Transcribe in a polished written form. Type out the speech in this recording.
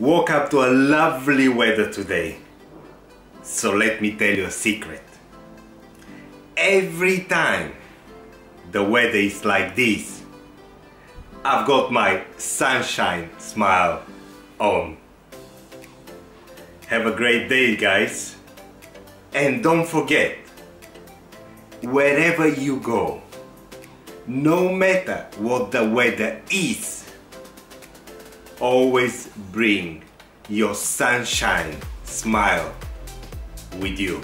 Woke up to a lovely weather today. So let me tell you a secret. Every time the weather is like this, I've got my sunshine smile on. Have a great day, guys. And don't forget, wherever you go, no matter what the weather is, always bring your sunshine smile with you.